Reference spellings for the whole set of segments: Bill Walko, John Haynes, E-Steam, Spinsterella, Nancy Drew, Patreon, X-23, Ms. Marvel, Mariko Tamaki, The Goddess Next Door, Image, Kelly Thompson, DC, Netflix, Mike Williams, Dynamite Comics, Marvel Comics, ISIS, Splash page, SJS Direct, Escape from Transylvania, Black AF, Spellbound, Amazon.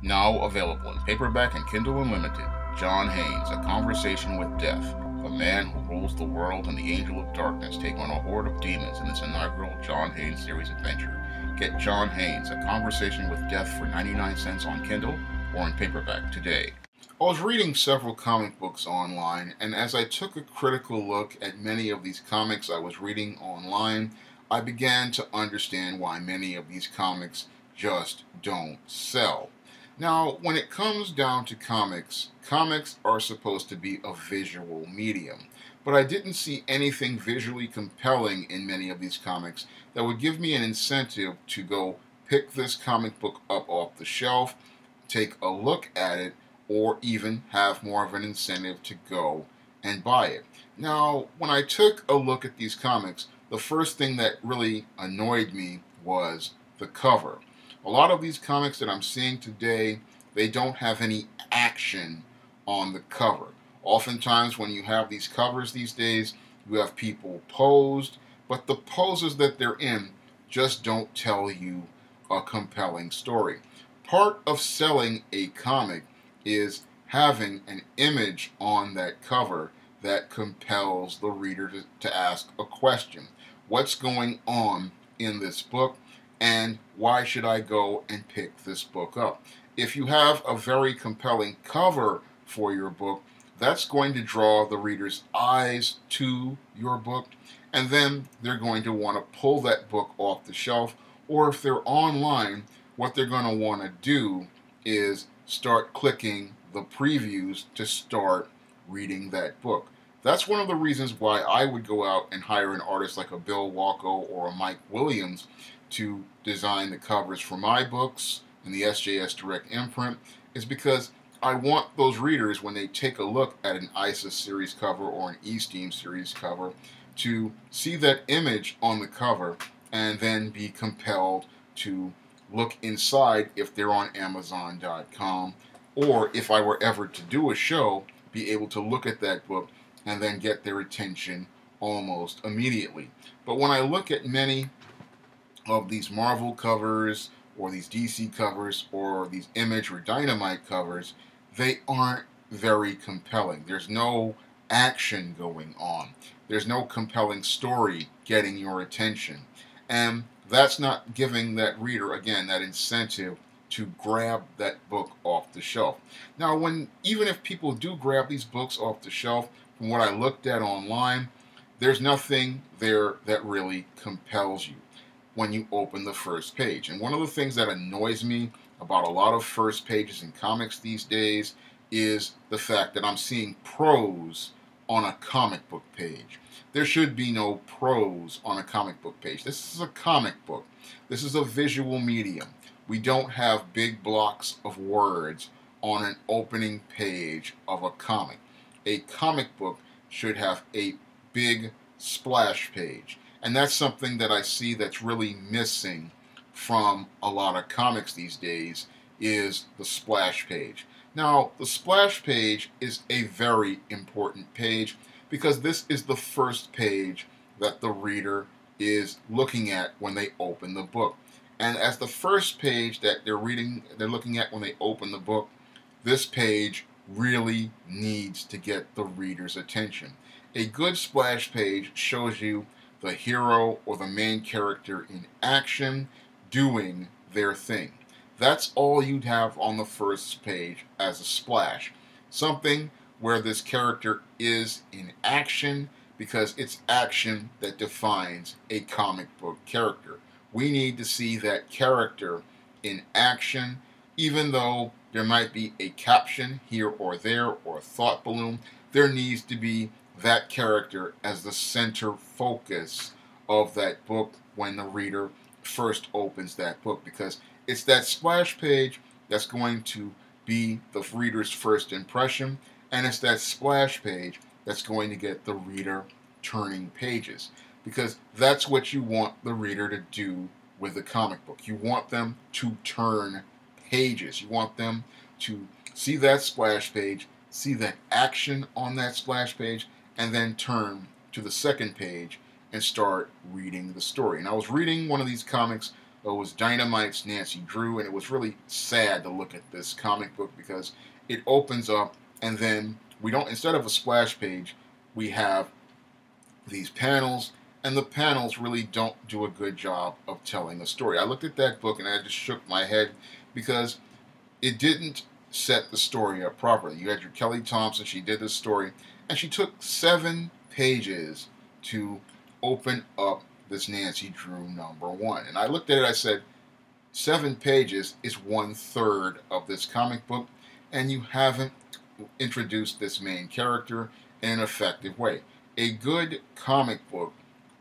Now available in paperback and Kindle Unlimited, John Haynes, A Conversation with Death, a man who rules the world and the Angel of Darkness take on a horde of demons in this inaugural John Haynes series adventure. Get John Haynes, A Conversation with Death for 99¢ on Kindle or in paperback today. I was reading several comic books online, and as I took a critical look at many of these comics I was reading online, I began to understand why many of these comics just don't sell. Now, when it comes down to comics, comics are supposed to be a visual medium, but I didn't see anything visually compelling in many of these comics that would give me an incentive to go pick this comic book up off the shelf, take a look at it, or even have more of an incentive to go and buy it. Now, when I took a look at these comics, the first thing that really annoyed me was the cover. A lot of these comics that I'm seeing today, they don't have any action on the cover. Oftentimes when you have these covers these days, you have people posed, but the poses that they're in just don't tell you a compelling story. Part of selling a comic is having an image on that cover that compels the reader to ask a question. What's going on in this book? And why should I go and pick this book up? If you have a very compelling cover for your book, that's going to draw the reader's eyes to your book, and then they're going to want to pull that book off the shelf, or if they're online, what they're going to want to do is start clicking the previews to start reading that book. That's one of the reasons why I would go out and hire an artist like a Bill Walko or a Mike Williams to design the covers for my books and the SJS Direct imprint, is because I want those readers, when they take a look at an ISIS series cover or an E-Steam series cover, to see that image on the cover and then be compelled to look inside if they're on Amazon.com, or if I were ever to do a show, be able to look at that book and then get their attention almost immediately. But when I look at many of these Marvel covers or these DC covers or these Image or Dynamite covers, they aren't very compelling. There's no action going on. There's no compelling story getting your attention. And that's not giving that reader, again, that incentive to grab that book off the shelf. Now, even if people do grab these books off the shelf, from what I looked at online, there's nothing there that really compels you when you open the first page. And one of the things that annoys me about a lot of first pages in comics these days is the fact that I'm seeing prose on a comic book page. There should be no prose on a comic book page. This is a comic book. This is a visual medium. We don't have big blocks of words on an opening page of a comic. A comic book should have a big splash page. And that's something that I see that's really missing from a lot of comics these days, is the splash page. Now, the splash page is a very important page because this is the first page that the reader is looking at when they open the book. And as the first page that they're looking at when they open the book, this page really needs to get the reader's attention. A good splash page shows you the hero or the main character in action doing their thing. That's all you'd have on the first page as a splash. Something where this character is in action, because it's action that defines a comic book character. We need to see that character in action, even though there might be a caption here or there or a thought balloon. There needs to be that character as the center focus of that book when the reader first opens that book, because it's that splash page that's going to be the reader's first impression, and it's that splash page that's going to get the reader turning pages, because that's what you want the reader to do with a comic book. You want them to turn pages. You want them to see that splash page, see that action on that splash page, and then turn to the second page and start reading the story. And I was reading one of these comics It was Dynamite's Nancy Drew, and it was really sad to look at this comic book because it opens up, and then we don't, instead of a splash page, we have these panels, and the panels really don't do a good job of telling a story. I looked at that book and I just shook my head because it didn't set the story up properly. You had your Kelly Thompson, she did this story, and she took 7 pages to open up this Nancy Drew #1. And I looked at it, I said, 7 pages is 1/3 of this comic book, and you haven't introduced this main character in an effective way. A good comic book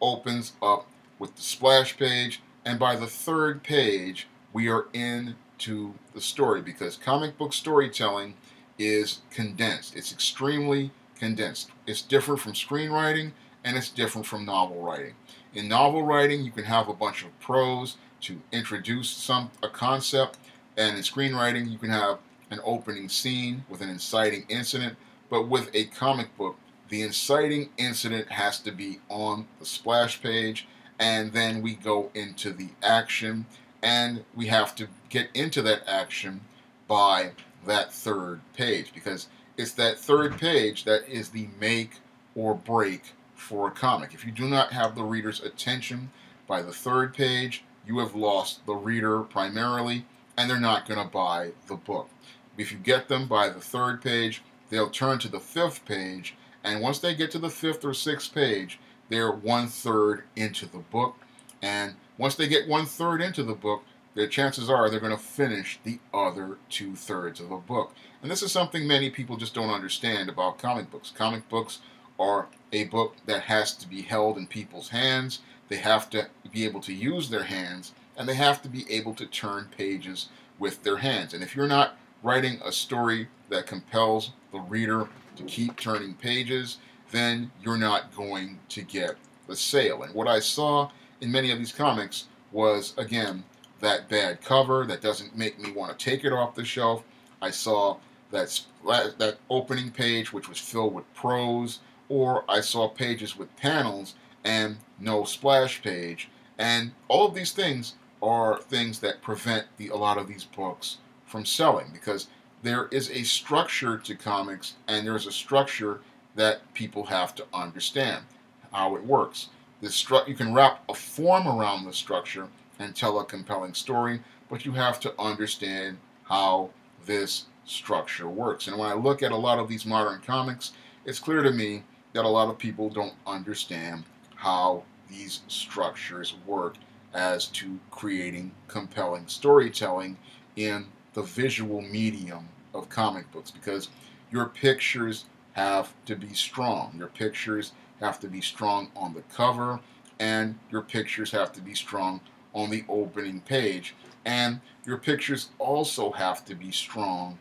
opens up with the splash page, and by the 3rd page, we are into the story, because comic book storytelling is condensed. It's extremely condensed. It's different from screenwriting, and it's different from novel writing. In novel writing, you can have a bunch of prose to introduce a concept, and in screenwriting, you can have an opening scene with an inciting incident. But with a comic book, the inciting incident has to be on the splash page, and then we go into the action, and we have to get into that action by that 3rd page, because it's that 3rd page that is the make or break for a comic. If you do not have the reader's attention by the 3rd page, you have lost the reader primarily, and they're not going to buy the book. If you get them by the 3rd page, they'll turn to the 5th page, and once they get to the 5th or 6th page, they're 1/3 into the book. And once they get 1/3 into the book, their chances are they're going to finish the other 2/3 of the book. And this is something many people just don't understand about comic books. Comic books are a book that has to be held in people's hands. They have to be able to use their hands, and they have to be able to turn pages with their hands. And if you're not writing a story that compels the reader to keep turning pages, then you're not going to get the sale. And what I saw in many of these comics was, again, that bad cover that doesn't make me want to take it off the shelf. I saw that opening page, which was filled with prose, or I saw pages with panels and no splash page. And all of these things are things that prevent a lot of these books from selling, because there is a structure to comics, and there's a structure that people have to understand how it works. You can wrap a form around the structure and tell a compelling story, but you have to understand how this structure works. And when I look at a lot of these modern comics, it's clear to me that a lot of people don't understand how these structures work as to creating compelling storytelling in the visual medium of comic books, because your pictures have to be strong. Your pictures have to be strong on the cover, and your pictures have to be strong on the opening page, and your pictures also have to be strong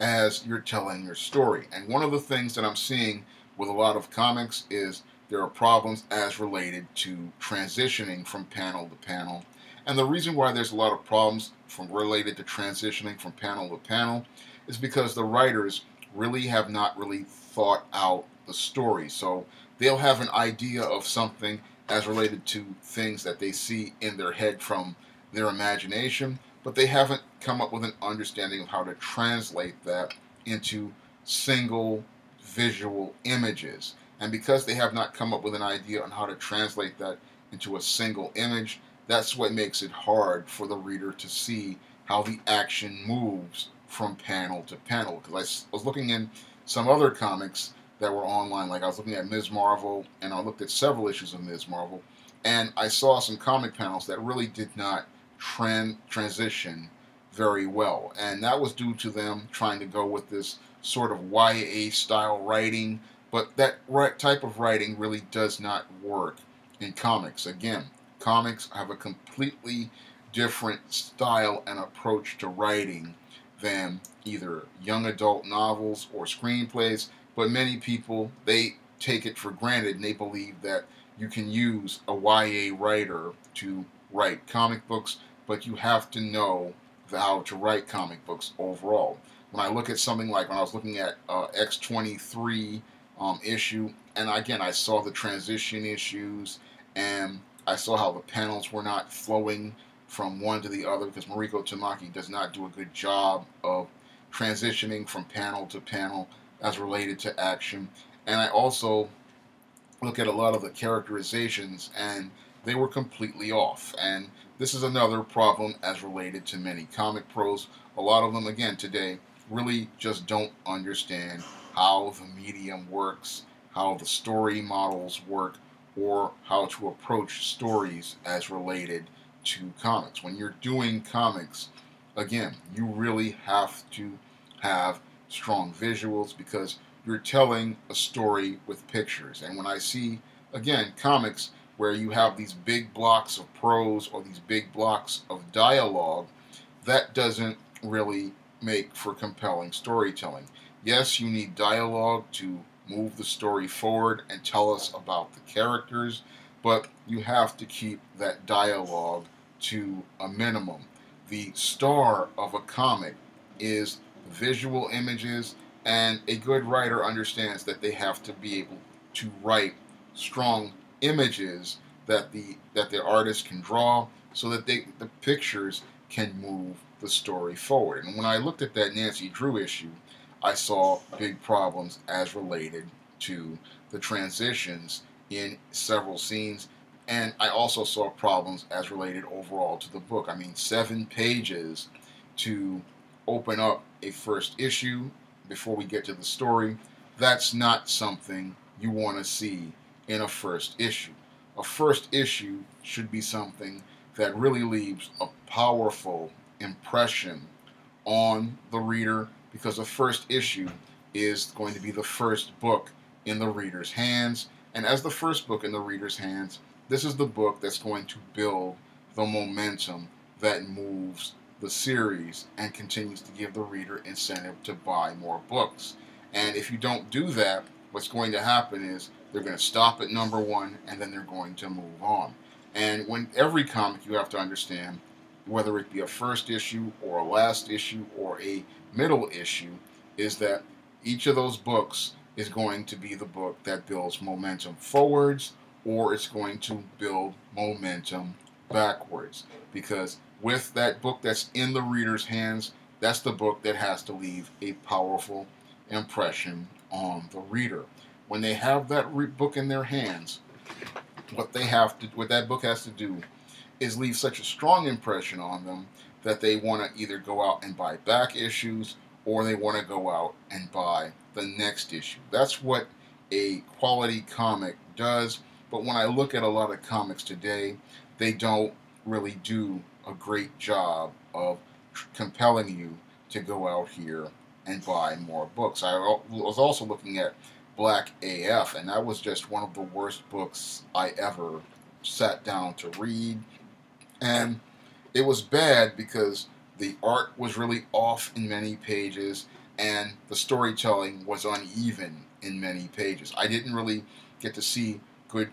as you're telling your story. And one of the things that I'm seeing with a lot of comics is there are problems as related to transitioning from panel to panel. And the reason why there's a lot of problems related to transitioning from panel to panel is because the writers really have not really thought out the story. So they'll have an idea of something as related to things that they see in their head from their imagination, but they haven't come up with an understanding of how to translate that into single visual images. And because they have not come up with an idea on how to translate that into a single image, that's what makes it hard for the reader to see how the action moves from panel to panel. Because I was looking in some other comics that were online, like I was looking at Ms. Marvel, and I looked at several issues of Ms. Marvel, and I saw some comic panels that really did not transition very well, and that was due to them trying to go with this sort of YA style writing, but that type of writing really does not work in comics. Again, comics have a completely different style and approach to writing than either young adult novels or screenplays, but many people, they take it for granted and they believe that you can use a YA writer to write comic books, but you have to know how to write comic books overall. When I look at something like when I was looking at X-23 issue, and again I saw the transition issues and I saw how the panels were not flowing from one to the other because Mariko Tamaki does not do a good job of transitioning from panel to panel as related to action. And I also look at a lot of the characterizations, and they were completely off. And this is another problem as related to many comic pros. A lot of them, again, today really just don't understand how the medium works, how the story models work, or how to approach stories as related to comics. When you're doing comics, again, you really have to have strong visuals because you're telling a story with pictures. And when I see, again, comics where you have these big blocks of prose or these big blocks of dialogue, that doesn't really make for compelling storytelling. Yes, you need dialogue to move the story forward and tell us about the characters, but you have to keep that dialogue to a minimum. The star of a comic is visual images, and a good writer understands that they have to be able to write strong images that the artist can draw so that the pictures can move the story forward. And when I looked at that Nancy Drew issue, I saw big problems as related to the transitions in several scenes, and I also saw problems as related overall to the book. I mean, 7 pages to open up a first issue before we get to the story, that's not something you want to see in a first issue. A first issue should be something that really leaves a powerful impression on the reader, because the first issue is going to be the first book in the reader's hands. And as the first book in the reader's hands, this is the book that's going to build the momentum that moves the series and continues to give the reader incentive to buy more books. And if you don't do that, what's going to happen is they're going to stop at number one and then they're going to move on. And when every comic, you have to understand, whether it be a first issue or a last issue or a middle issue, is that each of those books is going to be the book that builds momentum forwards, or it's going to build momentum backwards. Because with that book that's in the reader's hands, that's the book that has to leave a powerful impression on the reader. When they have that book in their hands, what that book has to do is leave such a strong impression on them that they want to either go out and buy back issues, or they want to go out and buy the next issue. That's what a quality comic does. But when I look at a lot of comics today, they don't really do a great job of compelling you to go out here and buy more books. I was also looking at Black AF, and that was just one of the worst books I ever sat down to read. And it was bad because the art was really off in many pages, and the storytelling was uneven in many pages. I didn't really get to see good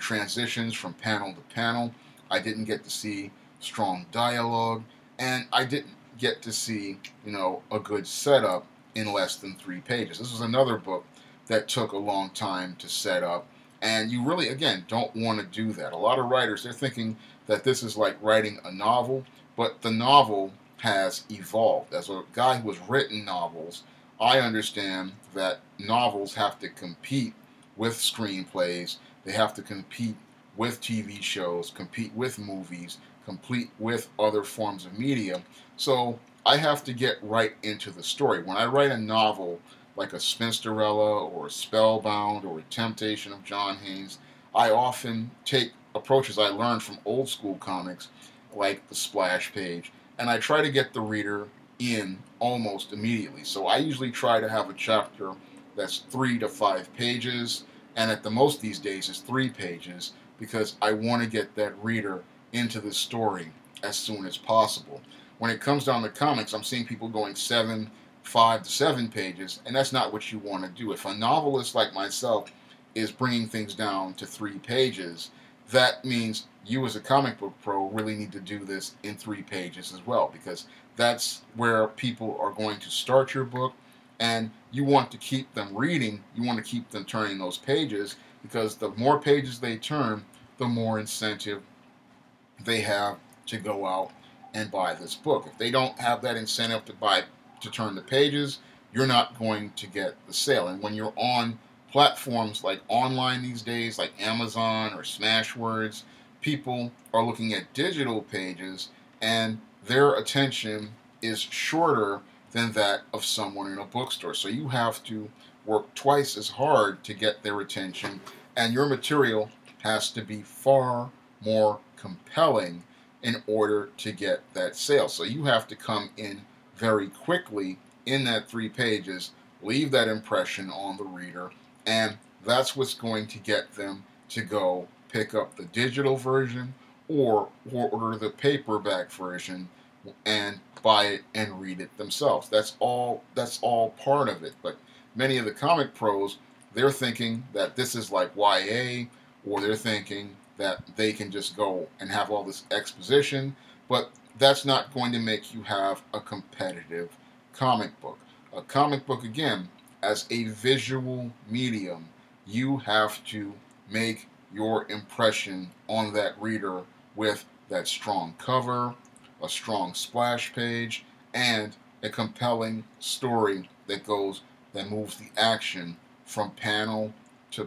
transitions from panel to panel. I didn't get to see strong dialogue, and I didn't get to see, you know, a good setup in less than 3 pages. This was another book that took a long time to set up, and you really, again, don't want to do that. A lot of writers, they're thinking that this is like writing a novel, but the novel has evolved. As a guy who has written novels, I understand that novels have to compete with screenplays, they have to compete with TV shows, compete with movies, compete with other forms of media. So I have to get right into the story. When I write a novel like a Spinsterella or a Spellbound or a Temptation of John Haynes, I often take approaches I learned from old school comics like the splash page, and I try to get the reader in almost immediately. So I usually try to have a chapter that's 3 to 5 pages, and at the most these days is 3 pages, because I want to get that reader into the story as soon as possible. When it comes down to comics, I'm seeing people going 5 to 7 pages, and that's not what you want to do. If a novelist like myself is bringing things down to 3 pages, that means you as a comic book pro really need to do this in 3 pages as well, because that's where people are going to start your book, and you want to keep them reading, you want to keep them turning those pages, because the more pages they turn, the more incentive they have to go out and buy this book. If they don't have that incentive to buy, to turn the pages, you're not going to get the sale. And when you're on platforms like online these days, like Amazon or Smashwords, people are looking at digital pages and their attention is shorter than that of someone in a bookstore. So you have to work twice as hard to get their attention, and your material has to be far more compelling in order to get that sale. So you have to come in very quickly in that 3 pages, leave that impression on the reader, and that's what's going to get them to go pick up the digital version or order the paperback version and buy it and read it themselves. That's all part of it. But many of the comic pros, they're thinking that this is like YA, or they're thinking that they can just go and have all this exposition, but that's not going to make you have a competitive comic book. A comic book, again, as a visual medium, you have to make your impression on that reader with that strong cover, a strong splash page, and a compelling story that goes, that moves the action from panel to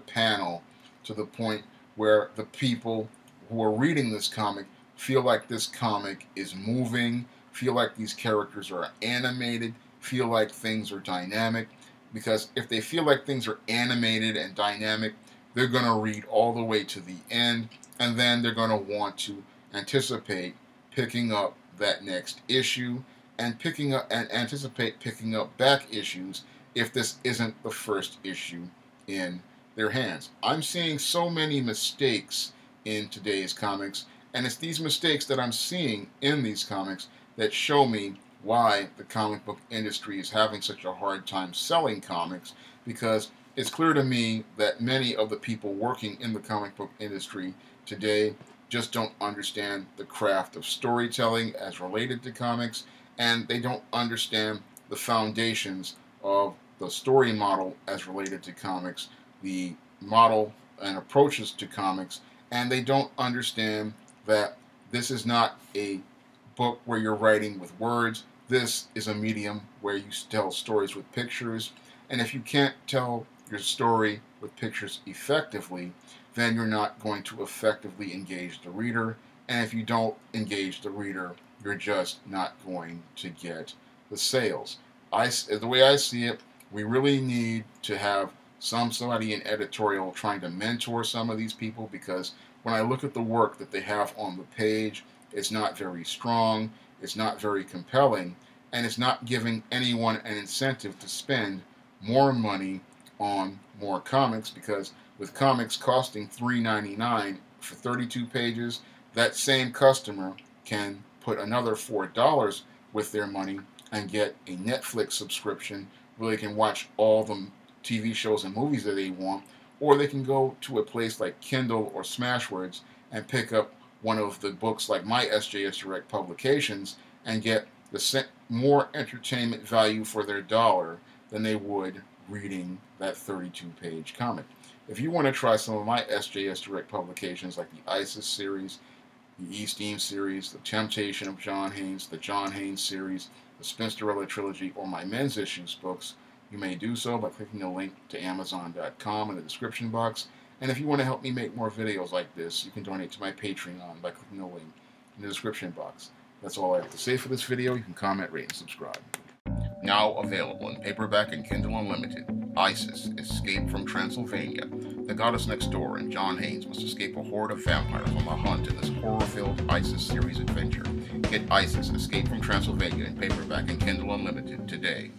the point where the people who are reading this comic feel like this comic is moving, feel like these characters are animated, feel like things are dynamic. Because if they feel like things are animated and dynamic, they're going to read all the way to the end, and then they're going to want to anticipate picking up that next issue, and picking up and anticipate picking up back issues if this isn't the first issue in their hands. I'm seeing so many mistakes in today's comics, and it's these mistakes that I'm seeing in these comics that show me why the comic book industry is having such a hard time selling comics, because it's clear to me that many of the people working in the comic book industry today just don't understand the craft of storytelling as related to comics, and they don't understand the foundations of the story model as related to comics, the model and approaches to comics, and they don't understand that this is not a book where you're writing with words. This is a medium where you tell stories with pictures, and if you can't tell your story with pictures effectively, then you're not going to effectively engage the reader, and if you don't engage the reader, you're just not going to get the sales. The way I see it, we really need to have somebody in editorial trying to mentor some of these people, because when I look at the work that they have on the page, it's not very strong, it's not very compelling, and it's not giving anyone an incentive to spend more money on more comics, because with comics costing $3.99 for 32 pages, that same customer can put another $4 with their money and get a Netflix subscription where they can watch all the TV shows and movies that they want, or they can go to a place like Kindle or Smashwords and pick up one of the books like my SJS Direct publications and get the more entertainment value for their dollar than they would reading that 32-page comic. If you want to try some of my SJS Direct publications like the ISIS series, the E-Steam series, The Temptation of John Haynes, the John Haynes series, the Spinsterella trilogy, or my men's issues books, you may do so by clicking the link to Amazon.com in the description box. And if you want to help me make more videos like this, you can donate to my Patreon by clicking the link in the description box. That's all I have to say for this video. You can comment, rate, and subscribe. Now available in paperback and Kindle Unlimited, ISIS, Escape from Transylvania, The Goddess Next Door, and John Haynes must escape a horde of vampires on the hunt in this horror-filled ISIS series adventure. Get ISIS, Escape from Transylvania in paperback and Kindle Unlimited today.